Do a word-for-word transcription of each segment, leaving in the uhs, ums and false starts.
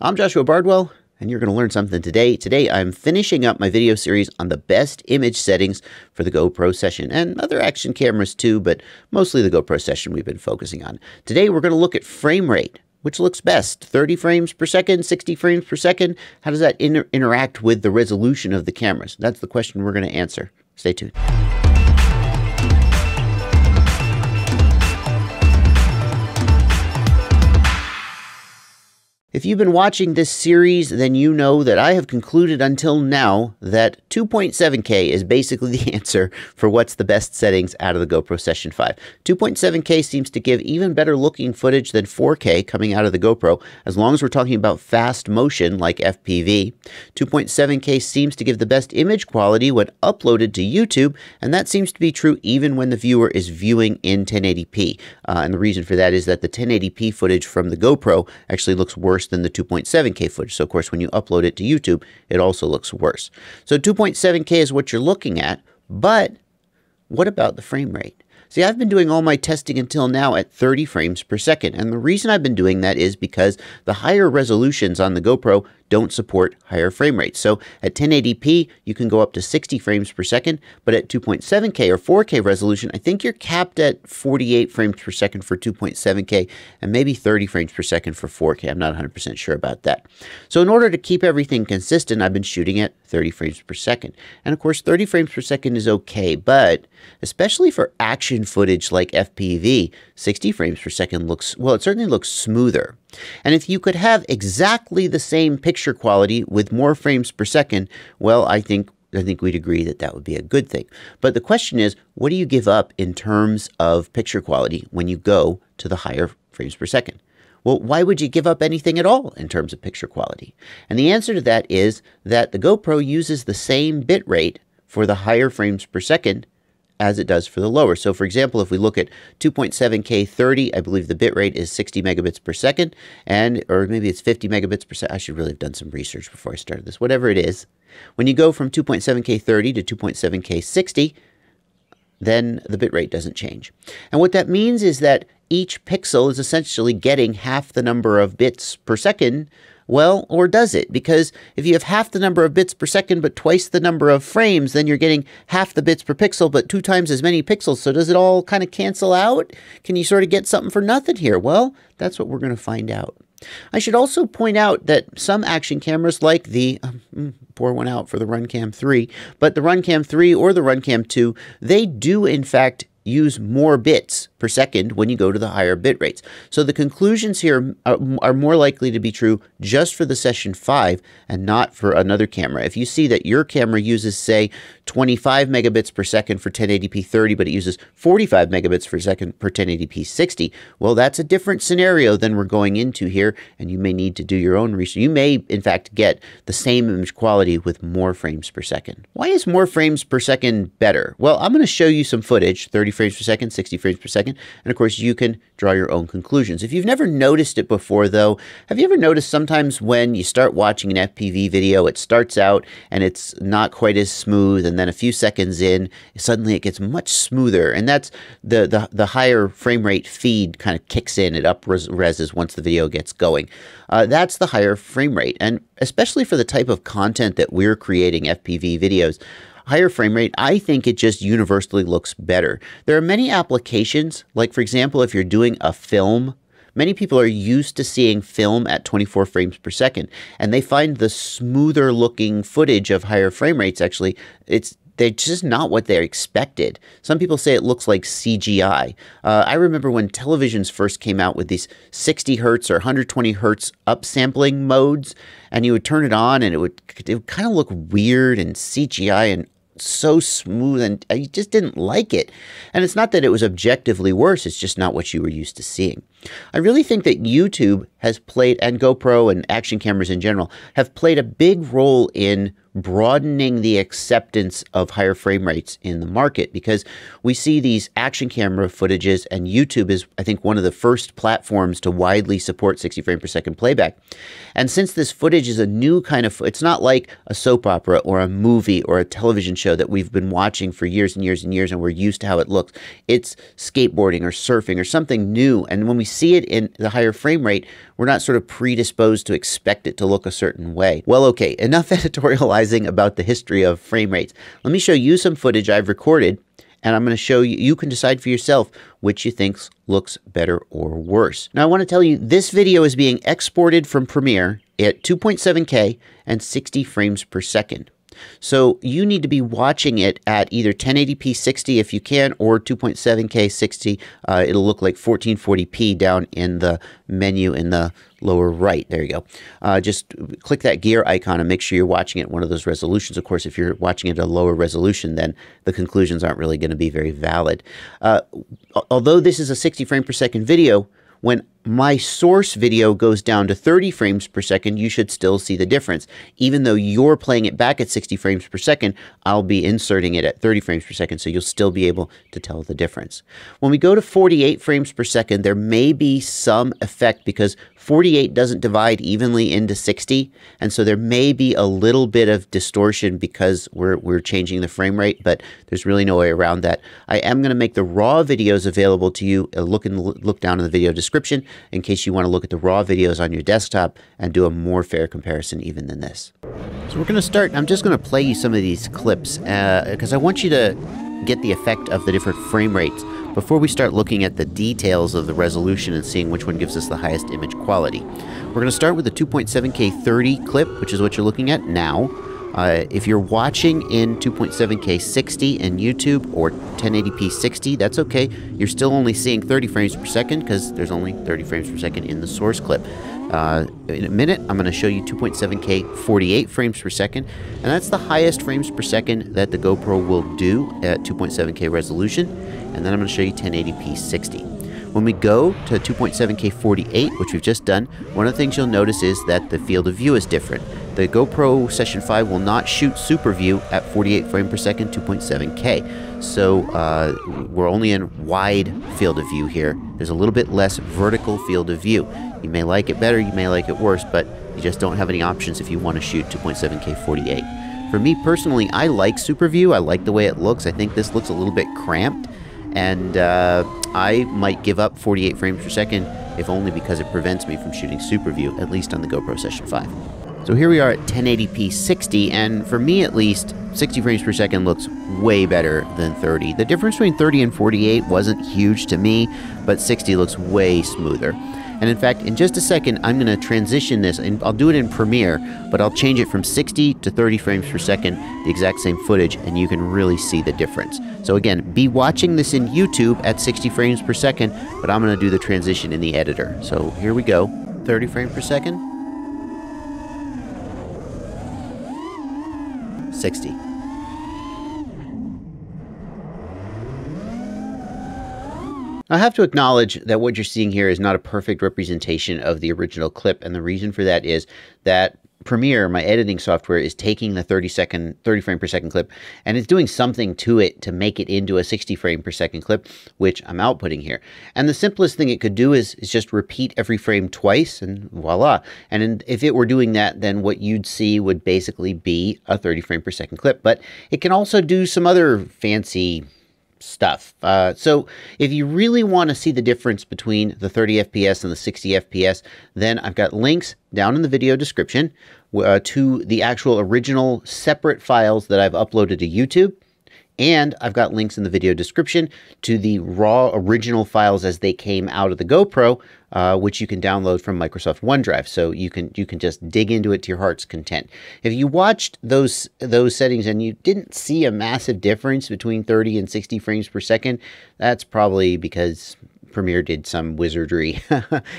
I'm Joshua Bardwell, and you're going to learn something today. Today, I'm finishing up my video series on the best image settings for the GoPro Session and other action cameras too, but mostly the GoPro Session we've been focusing on. Today, we're going to look at frame rate. Which looks best, thirty frames per second, sixty frames per second? How does that inter interact with the resolution of the cameras? That's the question we're going to answer. Stay tuned. If you've been watching this series, then you know that I have concluded until now that two point seven K is basically the answer for what's the best settings out of the GoPro Session five. two point seven K seems to give even better looking footage than four K coming out of the GoPro, as long as we're talking about fast motion like F P V. two point seven K seems to give the best image quality when uploaded to YouTube, and that seems to be true even when the viewer is viewing in ten eighty P. Uh, and the reason for that is that the ten eighty P footage from the GoPro actually looks worse than the two point seven K footage. So of course, when you upload it to YouTube, it also looks worse. So two point seven K is what you're looking at, but what about the frame rate? See, I've been doing all my testing until now at thirty frames per second. And the reason I've been doing that is because the higher resolutions on the GoPro don't support higher frame rates. So at ten eighty P, you can go up to sixty frames per second, but at two point seven K or four K resolution, I think you're capped at forty-eight frames per second for two point seven K and maybe thirty frames per second for four K. I'm not one hundred percent sure about that. So in order to keep everything consistent, I've been shooting at thirty frames per second. And of course, thirty frames per second is okay, but especially for action footage like F P V, sixty frames per second looks, well, it certainly looks smoother. And if you could have exactly the same picture quality with more frames per second, well, I think I think we'd agree that that would be a good thing. But the question is, what do you give up in terms of picture quality when you go to the higher frames per second? Well, why would you give up anything at all in terms of picture quality? And the answer to that is that the GoPro uses the same bit rate for the higher frames per second as it does for the lower. So for example, if we look at two point seven K thirty, I believe the bit rate is sixty megabits per second, and or maybe it's fifty megabits per second. I should really have done some research before I started this. Whatever it is, when you go from two point seven K thirty to two point seven K sixty, then the bit rate doesn't change. And what that means is that each pixel is essentially getting half the number of bits per second. Well, or does it? Because if you have half the number of bits per second, but twice the number of frames, then you're getting half the bits per pixel, but two times as many pixels. So does it all kind of cancel out? Can you sort of get something for nothing here? Well, that's what we're going to find out. I should also point out that some action cameras like the, um, pour one out for the RunCam three, but the RunCam three or the RunCam two, they do in fact use more bits per second when you go to the higher bit rates. So the conclusions here are, are more likely to be true just for the Session five and not for another camera. If you see that your camera uses, say, twenty-five megabits per second for ten eighty P thirty, but it uses forty-five megabits per second per ten eighty P sixty, well, that's a different scenario than we're going into here, and you may need to do your own research. You may, in fact, get the same image quality with more frames per second. Why is more frames per second better? Well, I'm going to show you some footage, thirty frames per second, sixty frames per second, and of course, you can draw your own conclusions. If you've never noticed it before, though, have you ever noticed sometimes when you start watching an F P V video, it starts out and it's not quite as smooth, and then a few seconds in, suddenly it gets much smoother, and that's the the, the higher frame rate feed kind of kicks in. It up res reses once the video gets going. Uh, that's the higher frame rate, and especially for the type of content that we're creating, F P V videos. Higher frame rate, I think it just universally looks better. There are many applications, like for example, if you're doing a film, many people are used to seeing film at twenty-four frames per second, and they find the smoother looking footage of higher frame rates actually, it's they're just not what they expected. Some people say it looks like C G I. Uh, I remember when televisions first came out with these sixty hertz or one hundred twenty hertz upsampling modes, and you would turn it on and it would, it would kind of look weird and C G I and so smooth, and I just didn't like it. And it's not that it was objectively worse, it's just not what you were used to seeing. I really think that YouTube has played, and GoPro and action cameras in general, have played a big role in broadening the acceptance of higher frame rates in the market, because we see these action camera footages, and YouTube is, I think, one of the first platforms to widely support sixty frame per second playback. And since this footage is a new kind of, it's not like a soap opera or a movie or a television show that we've been watching for years and years and years, and we're used to how it looks. It's skateboarding or surfing or something new. And when we see it in the higher frame rate, we're not sort of predisposed to expect it to look a certain way. Well, okay, enough editorializing about the history of frame rates. Let me show you some footage I've recorded, and I'm going to show you, you can decide for yourself which you think looks better or worse. Now I want to tell you, this video is being exported from Premiere at two point seven K and sixty frames per second. So you need to be watching it at either ten eighty p sixty if you can, or two point seven K sixty. Uh, it'll look like fourteen forty p down in the menu in the lower right. There you go. Uh, just click that gear icon and make sure you're watching it at one of those resolutions. Of course, if you're watching it at a lower resolution, then the conclusions aren't really going to be very valid. Uh, although this is a sixty frame per second video, when my source video goes down to thirty frames per second, you should still see the difference. Even though you're playing it back at sixty frames per second, I'll be inserting it at thirty frames per second, so you'll still be able to tell the difference. When we go to forty-eight frames per second, there may be some effect because forty-eight doesn't divide evenly into sixty, and so there may be a little bit of distortion because we're, we're changing the frame rate, but there's really no way around that. I am going to make the raw videos available to you. Look, in, look down in the video description in case you want to look at the raw videos on your desktop and do a more fair comparison even than this. So we're going to start, I'm just going to play you some of these clips because uh, I want you to get the effect of the different frame rates before we start looking at the details of the resolution and seeing which one gives us the highest image quality. We're going to start with the two point seven K thirty clip, which is what you're looking at now. Uh, if you're watching in two point seven K sixty in YouTube or ten eighty p sixty, that's okay. You're still only seeing thirty frames per second because there's only thirty frames per second in the source clip. Uh, in a minute, I'm going to show you two point seven K forty-eight frames per second, and that's the highest frames per second that the GoPro will do at two point seven K resolution, and then I'm going to show you ten eighty p sixty. When we go to two point seven K forty-eight, which we've just done, one of the things you'll notice is that the field of view is different. The GoPro Session five will not shoot Super View at forty-eight frames per second, two point seven K. So uh, we're only in wide field of view here. There's a little bit less vertical field of view. You may like it better, you may like it worse, but you just don't have any options if you want to shoot two point seven K forty-eight. For me personally, I like Super View. I like the way it looks. I think this looks a little bit cramped, and uh, I might give up forty-eight frames per second, if only because it prevents me from shooting Super View, at least on the GoPro Session five. So here we are at ten eighty p sixty, and for me at least, sixty frames per second looks way better than thirty. The difference between thirty and forty-eight wasn't huge to me, but sixty looks way smoother. And in fact, in just a second, I'm going to transition this, and I'll do it in Premiere, but I'll change it from sixty to thirty frames per second, the exact same footage, and you can really see the difference. So again, be watching this in YouTube at sixty frames per second, but I'm going to do the transition in the editor. So here we go, thirty frames per second. sixty. I have to acknowledge that what you're seeing here is not a perfect representation of the original clip, and the reason for that is that Premiere, my editing software, is taking the thirty second, thirty frame per second clip and it's doing something to it to make it into a sixty frame per second clip, which I'm outputting here. And the simplest thing it could do is, is just repeat every frame twice, and voila. And in, if it were doing that, then what you'd see would basically be a thirty frame per second clip. But it can also do some other fancy stuff. Uh, so if you really want to see the difference between the thirty F P S and the sixty F P S, then I've got links down in the video description uh, to the actual original separate files that I've uploaded to YouTube. And I've got links in the video description to the raw original files as they came out of the GoPro, uh, which you can download from Microsoft OneDrive. So you can you can just dig into it to your heart's content. If you watched those those settings and you didn't see a massive difference between thirty and sixty frames per second, that's probably because Premiere did some wizardry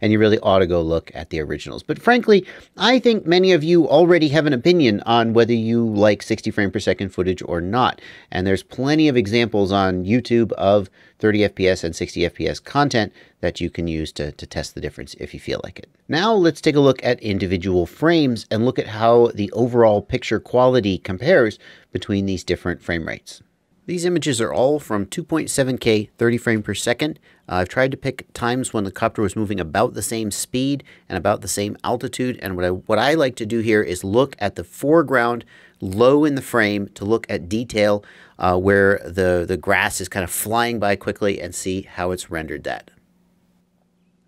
and you really ought to go look at the originals. But frankly, I think many of you already have an opinion on whether you like sixty frame per second footage or not. And there's plenty of examples on YouTube of thirty F P S and sixty F P S content that you can use to, to test the difference if you feel like it. Now let's take a look at individual frames and look at how the overall picture quality compares between these different frame rates. These images are all from two point seven K thirty frame per second. Uh, I've tried to pick times when the copter was moving about the same speed and about the same altitude. And what I, what I like to do here is look at the foreground low in the frame to look at detail uh, where the, the grass is kind of flying by quickly and see how it's rendered that.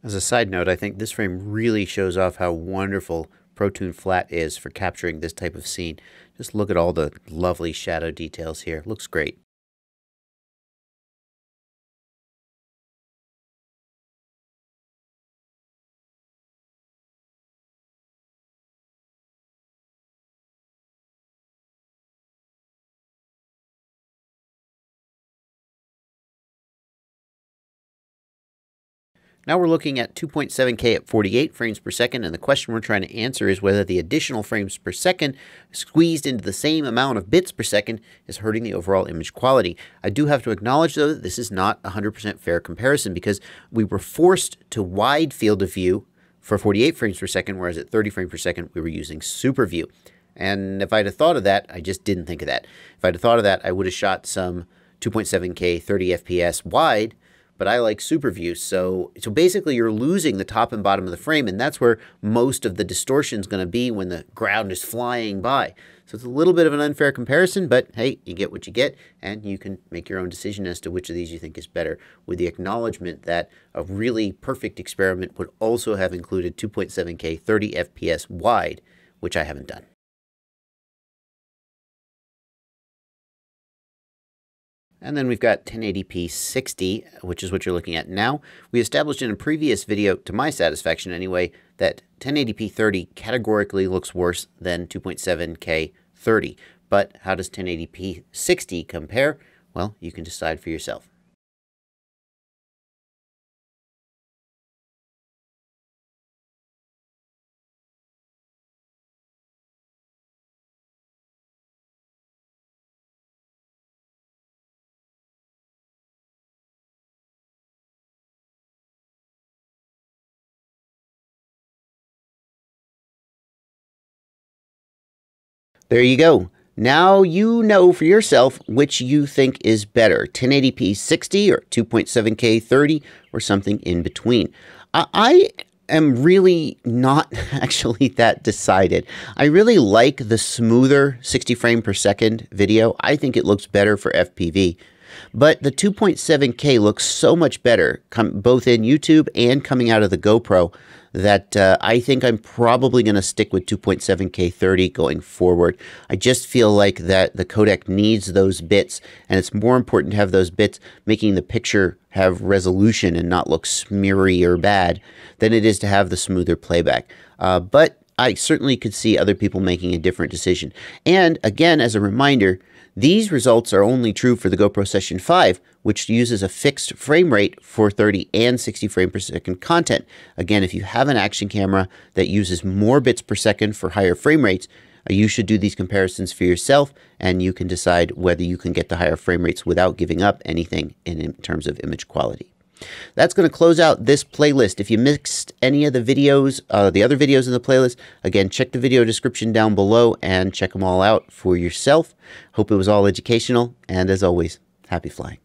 As a side note, I think this frame really shows off how wonderful Protune Flat is for capturing this type of scene. Just look at all the lovely shadow details here. Looks great. Now we're looking at two point seven K at forty-eight frames per second, and the question we're trying to answer is whether the additional frames per second squeezed into the same amount of bits per second is hurting the overall image quality. I do have to acknowledge, though, that this is not a one hundred percent fair comparison because we were forced to wide field of view for forty-eight frames per second, whereas at thirty frames per second we were using super view. And if I'd have thought of that, I just didn't think of that. If I'd have thought of that, I would have shot some two point seven K thirty F P S wide, but I like super view, so, so basically you're losing the top and bottom of the frame, and that's where most of the distortion is going to be when the ground is flying by. So it's a little bit of an unfair comparison, but hey, you get what you get, and you can make your own decision as to which of these you think is better, with the acknowledgement that a really perfect experiment would also have included two point seven K thirty F P S wide, which I haven't done. And then we've got ten eighty P sixty, which is what you're looking at now. We established in a previous video, to my satisfaction anyway, that ten eighty P thirty categorically looks worse than two point seven K thirty. But how does ten eighty P sixty compare? Well, you can decide for yourself. There you go. Now you know for yourself which you think is better, ten eighty P sixty or two point seven K thirty or something in between. I, I am really not actually that decided. I really like the smoother sixty frame per second video. I think it looks better for F P V. But the two point seven K looks so much better, com both in YouTube and coming out of the GoPro, that uh, I think I'm probably going to stick with two point seven K thirty going forward. I just feel like that the codec needs those bits, and it's more important to have those bits making the picture have resolution and not look smeary or bad than it is to have the smoother playback. Uh, but I certainly could see other people making a different decision. And again, as a reminder, these results are only true for the GoPro Session five, which uses a fixed frame rate for thirty and sixty frame per second content. Again, if you have an action camera that uses more bits per second for higher frame rates, you should do these comparisons for yourself, and you can decide whether you can get to higher frame rates without giving up anything in terms of image quality. That's going to close out this playlist. If you missed any of the videos, uh, the other videos in the playlist, again, check the video description down below and check them all out for yourself. Hope it was all educational, and as always, happy flying.